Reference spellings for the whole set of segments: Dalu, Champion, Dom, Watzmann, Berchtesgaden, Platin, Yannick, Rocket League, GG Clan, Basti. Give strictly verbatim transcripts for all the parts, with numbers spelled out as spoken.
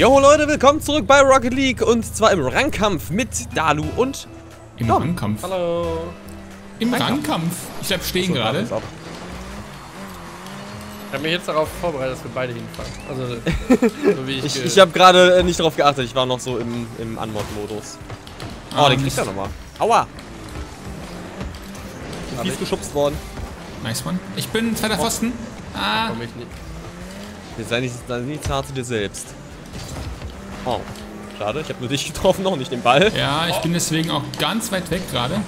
Jo Leute, willkommen zurück bei Rocket League und zwar im Rangkampf mit Dalu und Im Dom. Rangkampf. Hallo. Im Rangkampf. Rangkampf. Ich bleib stehen gerade. Ich habe mich jetzt darauf vorbereitet, dass wir beide hinfallen. Also, so wie ich ich, ich habe gerade äh, nicht darauf geachtet, ich war noch so im, im Unmod-Modus. Oh, um, den kriegt er nochmal. Aua! Ich bin geschubst worden. Nice, Mann. Ich bin zweiter oh. Pfosten. Ah. Komm ich nicht. Jetzt sei nicht, sei nicht zart zu dir selbst. Oh, schade, ich habe nur dich getroffen, noch nicht den Ball. Ja, ich oh. bin deswegen auch ganz weit weg gerade.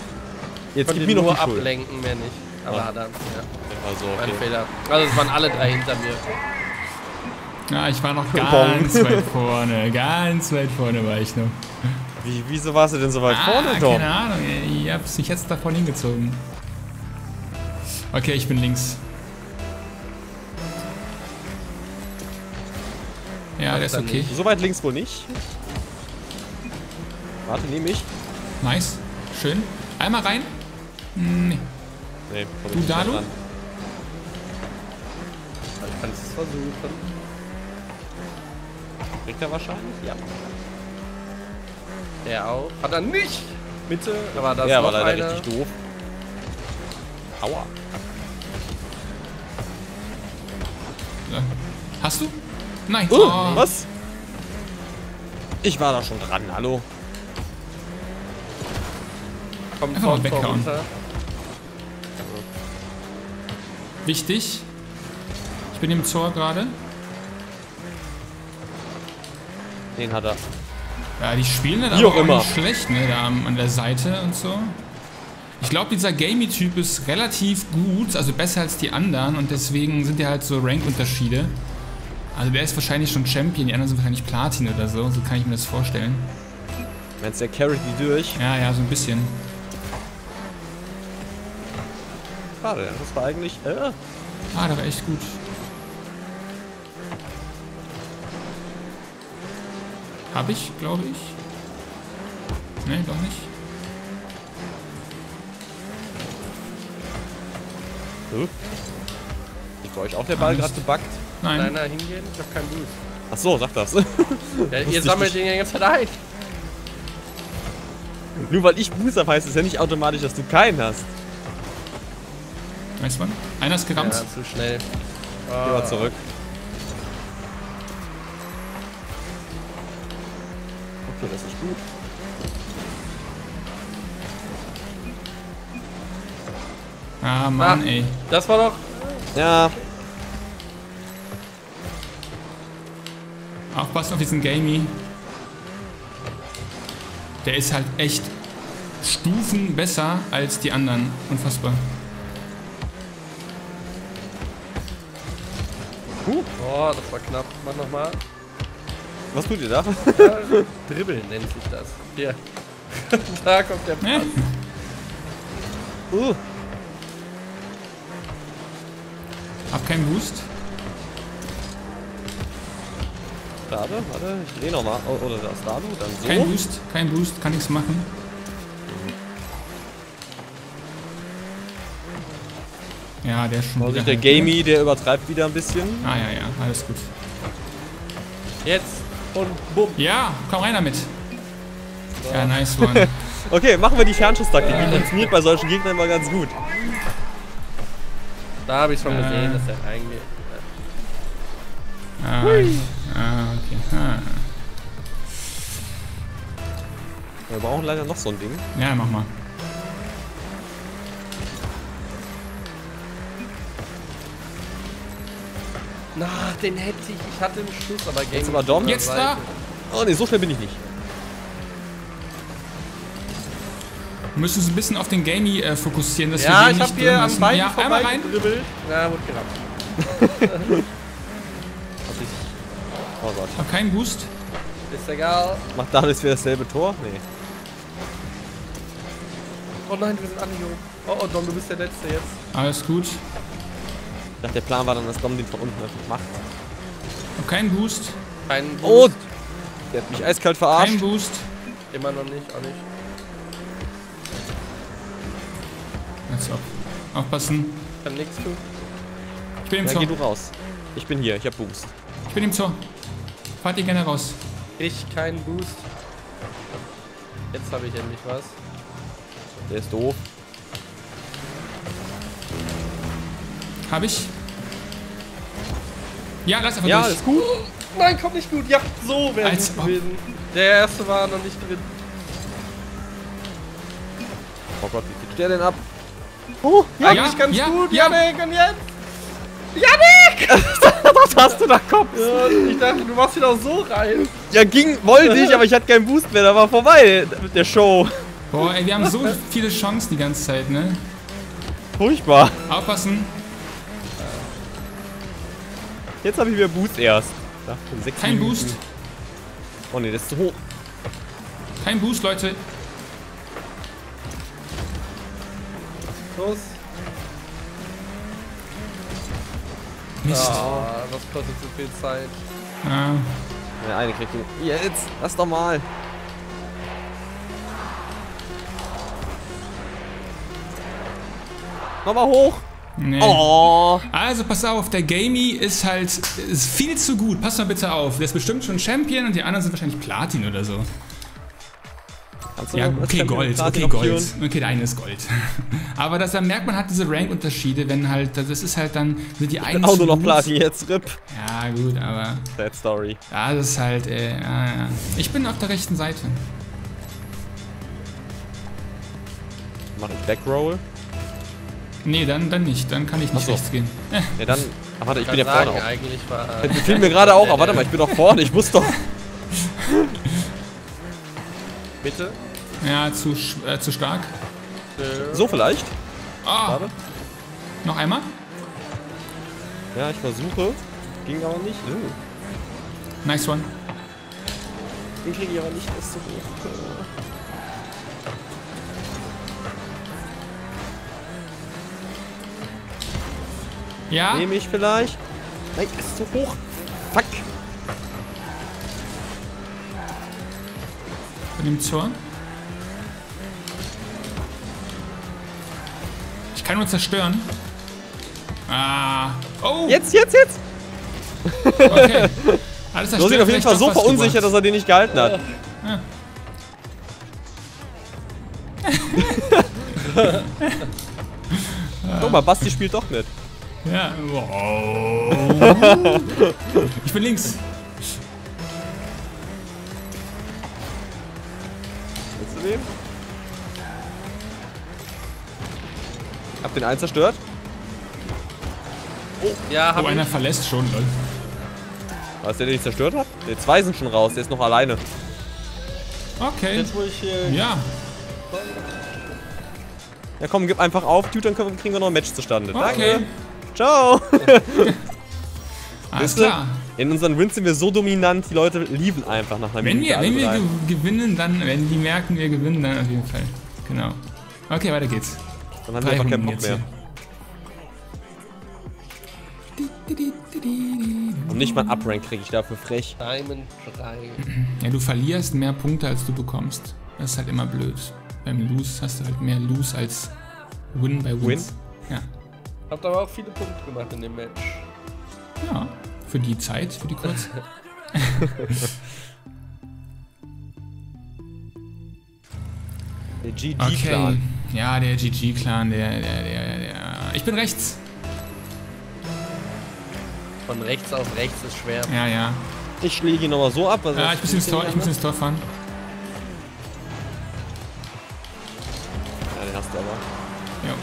Jetzt gib mir nur ablenken, mehr nicht. Aber ja. Dann, ja. Also, okay. Mein Fehler. Also, es waren alle drei hinter mir. Ja, ich war noch ganz weit vorne. Ganz weit vorne war ich noch. Wie, wieso warst du denn so weit ah, vorne, Tom? Keine Ahnung, ich hab's mich jetzt davon hingezogen. Okay, ich bin links. Ja, der ist okay. So weit links wohl nicht. Warte, nehme ich. Nice. Schön. Einmal rein. Nee. Nee, komm ich nicht dran. Du, Dalu? Ich kann es versuchen. Kriegt er wahrscheinlich? Ja. Der auch. Hat er nicht! Bitte. Aber das ja, war leider eine. Richtig doof. Aua. Ja. Hast du? Nein. Oh, oh. Was? Ich war da schon dran, hallo. Komm, einfach mal weghauen. Wichtig. Ich bin im Tor gerade. Den hat er. Ja, die spielen dann aber auch immer nicht schlecht, ne? Da an der Seite und so. Ich glaube, dieser Gamey-Typ ist relativ gut, also besser als die anderen und deswegen sind ja halt so Rank-Unterschiede. Also der ist wahrscheinlich schon Champion, die anderen sind wahrscheinlich Platin oder so, so kann ich mir das vorstellen. Meinst du, der carried die durch? Ja, ja, so ein bisschen. Schade, das war eigentlich... Äh. Ah, der war echt gut. Hab ich, glaube ich. Ne, doch nicht. So. Ist bei euch auch der Ball gerade gebackt? Nein. Kleiner hingehen? Ich hab keinen Boost. Ach so, sag das. Ja, ihr sammelt den ja jetzt halt ein. Nur weil ich Boost habe, heißt es ja nicht automatisch, dass du keinen hast. Weißt du, Mann? Einer ist gerammt. Ja, zu schnell. Oh. Geh mal zurück. Okay, das ist gut. Ah, Mann, ah, ey. Das war doch... Ja. Aufpassen auf diesen Gamey. Der ist halt echt Stufen besser als die anderen. Unfassbar. Huh. Oh, das war knapp. Mach nochmal. Was tut ihr da? Ja, Dribbeln nennt sich das. Hier. Da kommt der Pass. Ja. Uh. Hab keinen Boost. Warte, warte, ich dreh nochmal. Oder das Dalu, dann so. Kein Boost, kein Boost, kann nichts machen. Ja, der schon. Also der Gamey, der übertreibt wieder ein bisschen. Ah, ja, ja, alles gut. Jetzt und bumm. Ja, komm rein damit. So. Ja, nice one. Okay, machen wir die Fernschusstaktik. Die funktioniert bei solchen Gegnern immer ganz gut. Da habe ich schon äh. gesehen, dass der reingeht. Ah, Hui. Ah, okay. Ah. Wir brauchen leider noch so ein Ding. Ja, mach mal. Na, den hätte ich. Ich hatte einen Schuss, aber Game. Jetzt aber Dom. Jetzt da? Oh ne, so schnell bin ich nicht. Müssen Sie ein bisschen auf den Gamey äh, fokussieren, dass ja, wir den nicht drin lassen. Ja, ich hab hier am Bein vorbei einmal rein. Na, wurde gerammt. Oh Gott. Hab keinen Boost. Ist egal. Macht Dalu wieder dasselbe Tor? Nee. Oh nein, wir sind angehoben. Oh, oh, Dom, du bist der Letzte jetzt. Alles gut. Ich dachte, der Plan war dann, dass Dom den von unten einfach macht. Hab keinen Boost. Keinen Boost. Oh! Der hat mich eiskalt verarscht. Kein Boost. Immer noch nicht, auch nicht. Jetzt auf. Aufpassen. Ich kann nichts tun. Ich bin im Tor. Geh du raus. Ich bin hier, ich hab Boost. Ich bin im Tor. Fahrt ihr gerne raus. Ich keinen Boost. Jetzt habe ich endlich was. Der ist doof. Hab ich. Ja, lass einfach ja, durch. Ja, ist gut. Nein, kommt nicht gut. Ja, so wäre es gewesen. Der erste war noch nicht drin. Oh Gott, wie kriegt der denn ab? Oh, ja, ja, ganz ja, gut. Ja. Yannick, und jetzt? Yannick! Was hast du da Kopf? Ja, ich dachte, du machst ihn auch so rein. Ja, ging, wollte ich, aber ich hatte keinen Boost mehr. Da war vorbei mit der Show. Boah, ey, wir haben so viele Chancen die ganze Zeit, ne? Furchtbar. Aufpassen. Jetzt habe ich wieder Boost erst. Kein Minuten. Boost. Oh ne, das ist zu hoch. Kein Boost, Leute. Los. Mist. Oh, das kostet so viel Zeit. Ah. Ja, eine kriegt du. Jetzt, lass doch mal. Nochmal hoch. Nee. Oh. Also pass auf, der Gamey ist halt ist viel zu gut. Pass mal bitte auf. Der ist bestimmt schon Champion und die anderen sind wahrscheinlich Platin oder so. Also, ja, okay, Gold, okay, Gold. Okay, der eine ist Gold. Aber das, da merkt man halt diese Rank-Unterschiede, wenn halt, das ist halt dann, sind die einen auch nur noch Platin jetzt, R I P. Ja, gut, aber... Sad Story. Ja, das ist halt, äh, ja, ja. Ich bin auf der rechten Seite. Mach ich Backroll? Nee, dann, dann nicht, dann kann ich nicht so rechts gehen. Ja, dann, ach, warte, ich bin ja vorne auch. War, äh, das fiel mir gerade auch, aber warte mal, ich bin doch vorne, ich muss doch... Bitte? Ja, zu, äh, zu stark. So vielleicht? Ah! Oh. Noch einmal? Ja, ich versuche. Ging aber nicht. Oh. Nice one. Den kriege ich aber nicht, das ist so gut. Ja? Nehme ich vielleicht? Nein, das ist zu hoch. Fuck! Von dem Zorn. Ich kann nur zerstören. Ah. Oh! Jetzt, jetzt, jetzt! Okay. Alles zerstört. So sieht auf jeden Fall so verunsichert, dass er den nicht gehalten hat. Ja. Guck mal, Basti spielt doch mit. Ja. Wow. Ich bin links. Willst du den? Hab den einen zerstört. Oh, ja, hab oh, einer verlässt schon, Leute. Was, der den nicht zerstört hat? Die zwei sind schon raus, der ist noch alleine. Okay. Jetzt, wo ich hier ja. Ja, komm, gib einfach auf, Dude, dann kriegen wir noch ein Match zustande. Okay. Danke. Ciao. Alles klar. In unseren Wins sind wir so dominant, die Leute lieben einfach nach einer Minute. Wenn wir, wenn wir gewinnen, dann, wenn die merken, wir gewinnen, dann auf jeden Fall. Genau. Okay, weiter geht's. Dann haben wir einfach keinen Bock mehr. Und nicht mal ein Uprank kriege ich dafür frech. Ja, du verlierst mehr Punkte, als du bekommst. Das ist halt immer blöd. Beim Lose hast du halt mehr Lose als Win bei Wins. Win? Ja. Habt aber auch viele Punkte gemacht in dem Match. Ja, für die Zeit, für die kurze. Der G G Clan. Okay. Ja, der G G Clan, der, der, der, der. Ich bin rechts. Von rechts auf rechts ist schwer. Ja, ja. Ich schläge ihn nochmal so ab. Also ja, ich muss ins Tor, ich muss ins Tor fahren. Ja, den hast du aber. Ja.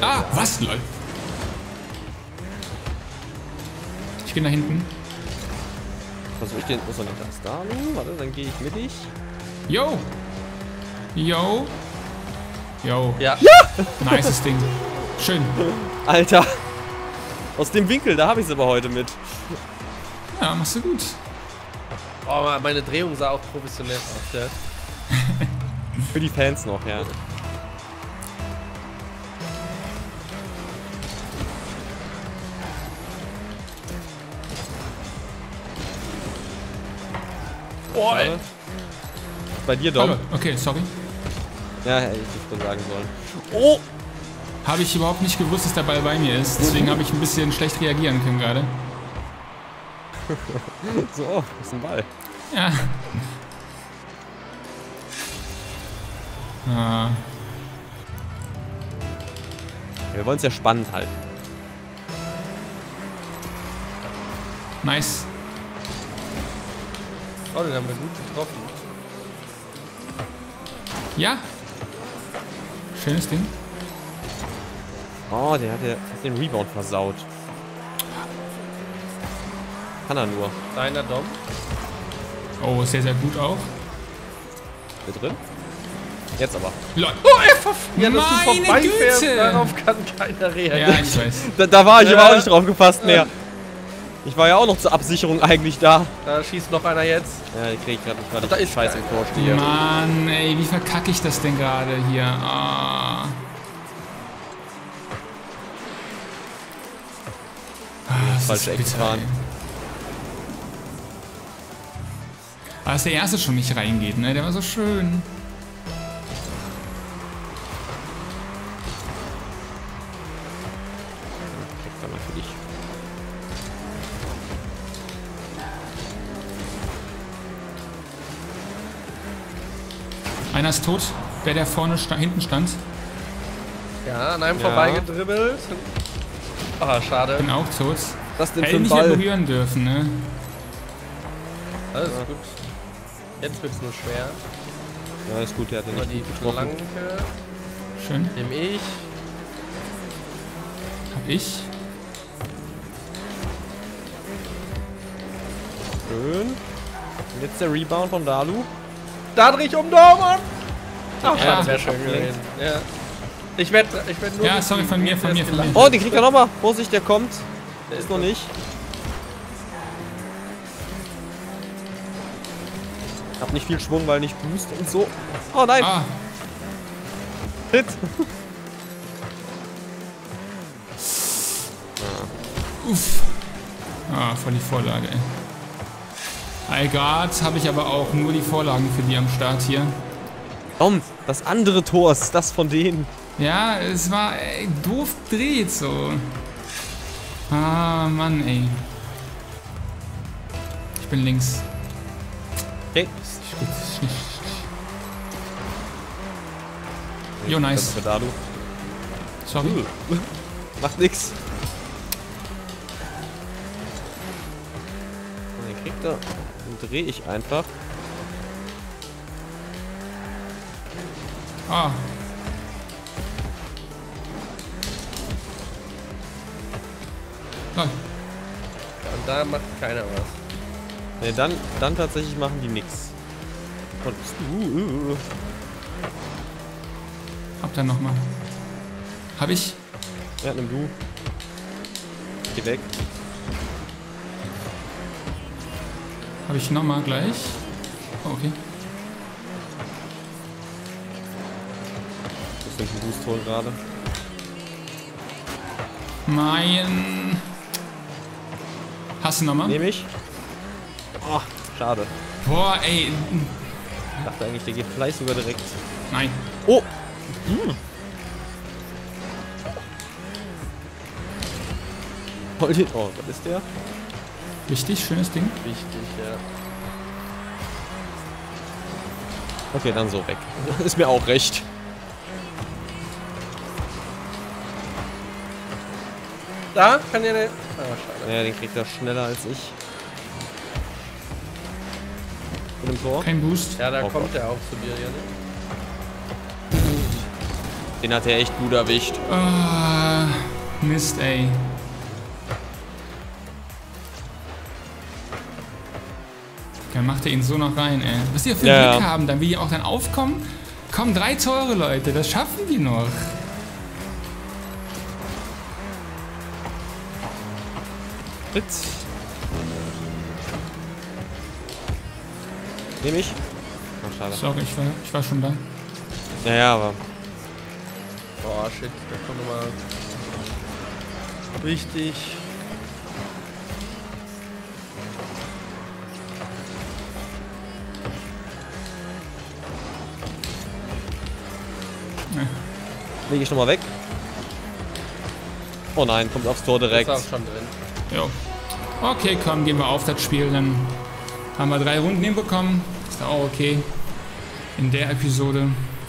Ah, was, lol. Ich bin da hinten. Versuche ich den, muss er nicht das Dalu? Warte, dann gehe ich mit dich. Yo! Yo! Yo! Ja! Ja! Nices Ding. Schön. Alter! Aus dem Winkel, da habe ich es aber heute mit. Ja, machst du gut. Oh, meine Drehung sah auch professionell aus, ja. Für die Fans noch, ja. Oh, bei dir, Dom. Okay, sorry. Ja, hätte ich das dann sagen sollen. Oh! Habe ich überhaupt nicht gewusst, dass der Ball bei mir ist. Deswegen habe ich ein bisschen schlecht reagieren können gerade. So, ist ein Ball. Ja. Ah. Ja, wir wollen es ja spannend halten. Nice. Oh, den haben wir gut getroffen. Ja. Schönes Ding. Oh, der hat, der hat den Rebound versaut. Kann er nur. Deiner Dom. Oh, sehr, sehr gut auch. Ist der drin? Jetzt aber. Leute. Oh, er verfehlt. Ja, meine Güte. Darauf kann keiner reagieren. Ja, ich weiß. Da, da war ich äh, aber auch nicht drauf gefasst mehr. Äh. Ich war ja auch noch zur Absicherung eigentlich da. Da schießt noch einer jetzt. Ja, den krieg ich gerade nicht gerade. Da ist Scheiße im Vorsteher. Mann, ey, wie verkacke ich das denn gerade hier? Ah. Ah, falsche Ecke fahren. Aber dass der erste schon nicht reingeht, ne? Der war so schön. Einer ist tot, wer der vorne sta hinten stand. Ja, an einem ja. vorbeigedribbelt. Ah, oh, schade. Ich bin auch tot. Das den hätte nicht mehr berühren dürfen, ne? Alles ja. gut. Jetzt wird's nur schwer. Ja, ist gut, der hat den nicht gut getroffen. Schön. Nimm ich. Hab ich. Schön. Und jetzt der Rebound von Dalu. Da dreh ich um, Dormann! Ach, ja, das wäre schön gewesen. Ja. Ich werde ich werd nur... Ja, sorry, von mir, von mir, von mir. Oh, den kriegt er nochmal. Vorsicht, der kommt. Der ist noch nicht. Hab nicht viel Schwung, weil nicht boost und so. Oh nein! Ah. Hit! Uff! Ah, voll die Vorlage, ey. All guards habe ich aber auch nur die Vorlagen für die am Start hier. Komm, das andere Tor ist das von denen. Ja, es war ey, doof dreht so. Ah, Mann, ey. Ich bin links. Okay. Jo, nice. Sorry. Macht nix. Den kriegt er. Den dreh ich einfach. Ah. Ja, und da macht keiner was. Ne, dann, dann tatsächlich machen die nix. Und, uh, uh, uh. Hab dann nochmal. Hab ich? Ja, nimm du. Geh weg. Habe ich nochmal gleich? Oh, okay. Das ist ein Boost-Hole gerade. Mein. Hast du nochmal? Nehme ich. Oh, schade. Boah, ey. Ich dachte eigentlich, der geht vielleicht sogar direkt. Nein. Oh! Hm. Oh, was ist der? Wichtig, schönes Ding. Wichtig, ja. Okay, dann so weg. Ist mir auch recht. Da kann der... Ne ah, schade. Ja, den kriegt er schneller als ich. Und im Tor? Kein Boost. Ja, da oh, kommt Gott. Der auch zu dir, Yannick. Den hat er echt gut erwischt. Oh, Mist, ey. Dann macht er ihn so noch rein, ey. Was wir für ja. Glück haben, dann wir hier auch dann aufkommen. Kommen drei Tore, Leute, das schaffen die noch. Witz. Nehme ich. Oh, schade. Sorry, ich war, ich war schon da. Naja, aber... Boah, shit, da kommt nochmal... Richtig... Lege ich nochmal weg. Oh nein, kommt aufs Tor direkt. Ist auch schon drin. Jo. Okay, komm, gehen wir auf das Spiel. Dann haben wir drei Runden hinbekommen. Ist auch okay. In der Episode.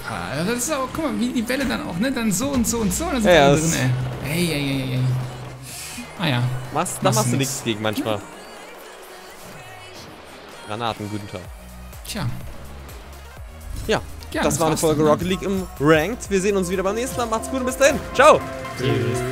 Ah, das ist aber, guck mal, wie die Bälle dann auch, ne? Dann so und so und so. Und dann sind ja, da drin, ey. Ey, ey, ey, ey. Ah ja. Machst, da machst, machst du nichts gegen manchmal. Granaten, guten Tag. Tja. Ja, ja das, das war eine Folge Rocket League im Ranked. Wir sehen uns wieder beim nächsten Mal. Macht's gut und bis dahin. Ciao. Tschüss.